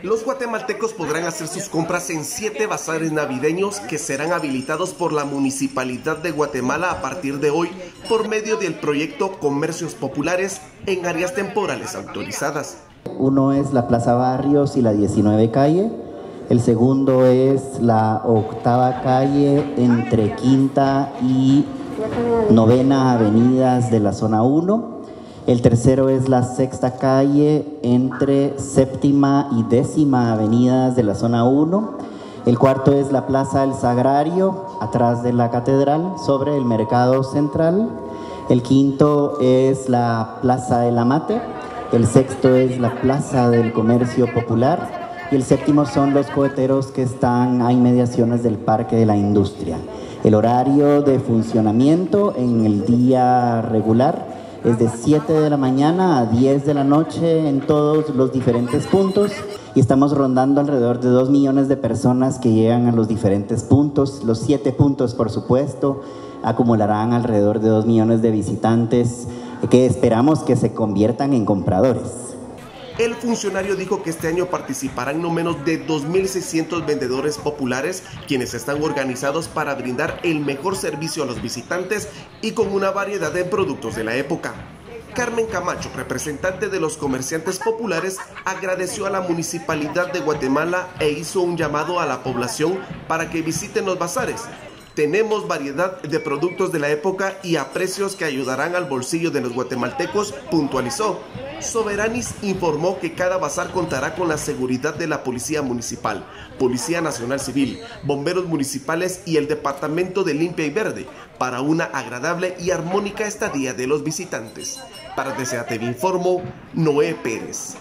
Los guatemaltecos podrán hacer sus compras en 7 bazares navideños que serán habilitados por la Municipalidad de Guatemala a partir de hoy por medio del proyecto Comercios Populares en áreas temporales autorizadas. Uno es la Plaza Barrios y la 19 calle, el segundo es la 8ª calle entre 5ª y 9ª avenidas de la Zona 1. El tercero es la 6ª calle entre 7ª y 10ª avenidas de la Zona 1. El cuarto es la Plaza del Sagrario, atrás de la Catedral, sobre el Mercado Central. El quinto es la Plaza del Amate. El sexto es la Plaza del Comercio Popular. Y el séptimo son los coheteros que están a inmediaciones del Parque de la Industria. El horario de funcionamiento en el día regular es de 7 de la mañana a 10 de la noche en todos los diferentes puntos, y estamos rondando alrededor de 2 millones de personas que llegan a los diferentes puntos. Los 7 puntos, por supuesto, acumularán alrededor de 2 millones de visitantes que esperamos que se conviertan en compradores. El funcionario dijo que este año participarán no menos de 2.600 vendedores populares, quienes están organizados para brindar el mejor servicio a los visitantes y con una variedad de productos de la época. Carmen Camacho, representante de los comerciantes populares, agradeció a la Municipalidad de Guatemala e hizo un llamado a la población para que visiten los bazares. Tenemos variedad de productos de la época y a precios que ayudarán al bolsillo de los guatemaltecos, puntualizó. Soberanis informó que cada bazar contará con la seguridad de la Policía Municipal, Policía Nacional Civil, Bomberos Municipales y el Departamento de Limpia y Verde para una agradable y armónica estadía de los visitantes. Para DCATV Informo, Noé Pérez.